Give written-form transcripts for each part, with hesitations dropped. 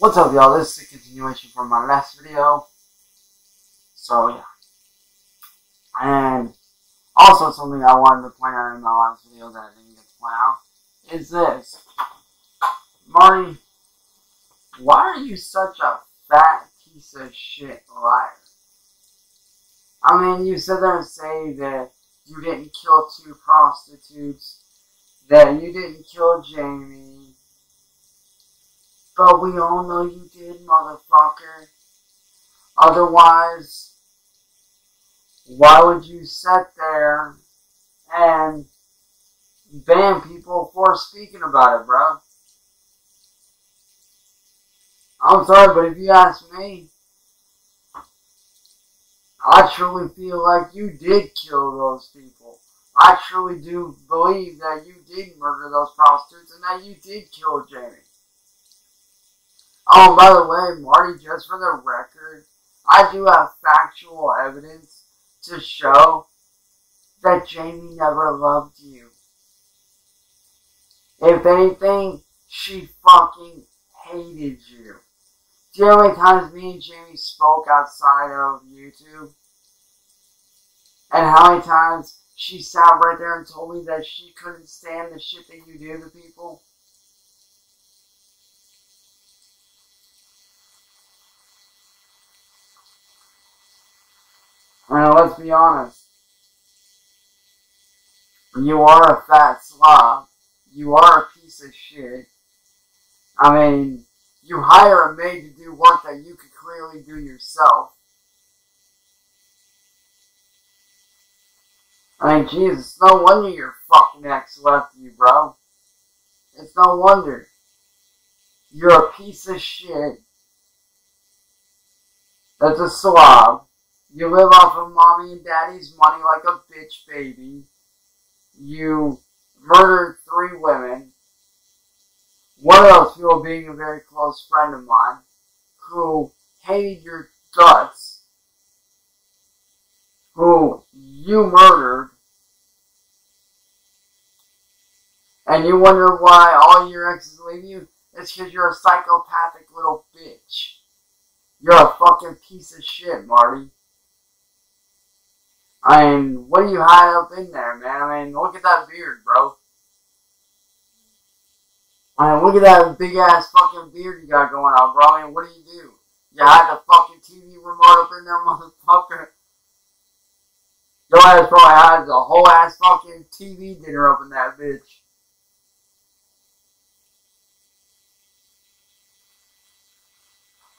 What's up, y'all? This is a continuation from my last video. So, yeah. And also something I wanted to point out in my last video that I didn't get to point out is this. Marty, why are you such a fat piece of shit liar? I mean, you sit there and say that you didn't kill two prostitutes, that you didn't kill Jamie. But we all know you did, motherfucker. Otherwise, why would you sit there and ban people for speaking about it, bro? I'm sorry, but if you ask me, I truly feel like you did kill those people. I truly do believe that you did murder those prostitutes and that you did kill Jamie. Oh, by the way, Marty, just for the record, I do have factual evidence to show that Jamie never loved you. If anything, she fucking hated you. Do you know how many times me and Jamie spoke outside of YouTube? And how many times she sat right there and told me that she couldn't stand the shit that you do to people? Now, let's be honest, you are a fat slob, you are a piece of shit. I mean, you hire a maid to do work that you could clearly do yourself. I mean, Jesus, no wonder your fucknecks left you, bro. It's no wonder. You're a piece of shit that's a slob. You live off of mommy and daddy's money like a bitch baby. You murdered three women. One of those people being a very close friend of mine who hated your guts, who you murdered, and you wonder why all your exes leave you? It's because you're a psychopathic little bitch. You're a fucking piece of shit, Marty. I mean, what do you hide up in there, man? I mean, look at that beard, bro. I mean, look at that big-ass fucking beard you got going on, bro. I mean, what do? You hide the fucking TV remote up in there, motherfucker. Your ass probably hides the whole-ass fucking TV dinner up in that bitch.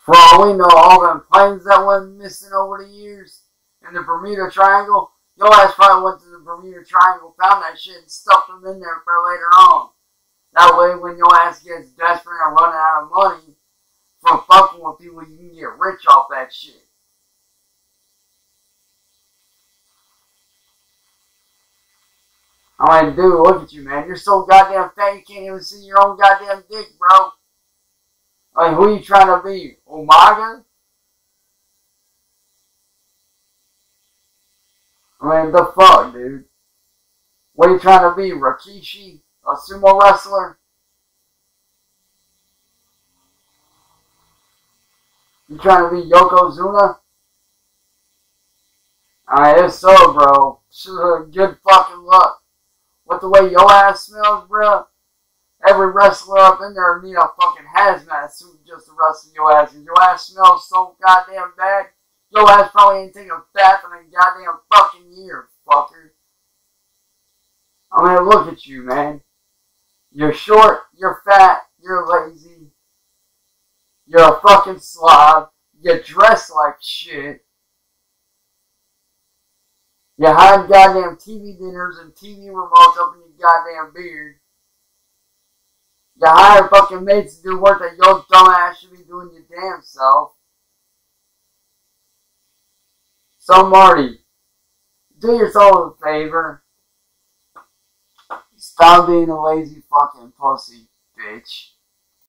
For all we know, all them planes that went missing over the years. And the Bermuda Triangle, your ass probably went to the Bermuda Triangle, found that shit, and stuffed them in there for later on. That way, when your ass gets desperate and running out of money from fucking with people, you can get rich off that shit. I mean, dude, look at you, man. You're so goddamn fat, you can't even see your own goddamn dick, bro. I mean, who are you trying to be? Omega? I mean, the fuck, dude? What are you trying to be, Rikishi? A sumo wrestler? You trying to be Yokozuna? Alright, if so, bro, good fucking luck. With the way your ass smells, bro, every wrestler up in there need a fucking hazmat suit just to wrestle your ass. And your ass smells so goddamn bad. Your ass probably ain't taking a bath in a goddamn fucking year, fucker. I mean, look at you, man. You're short, you're fat, you're lazy. You're a fucking slob. You dress like shit. You hide goddamn TV dinners and TV remotes up in your goddamn beard. You hire fucking mates to do work that your dumb ass should be doing your damn self. So, Marty, do yourself a favor. Stop being a lazy fucking pussy, bitch.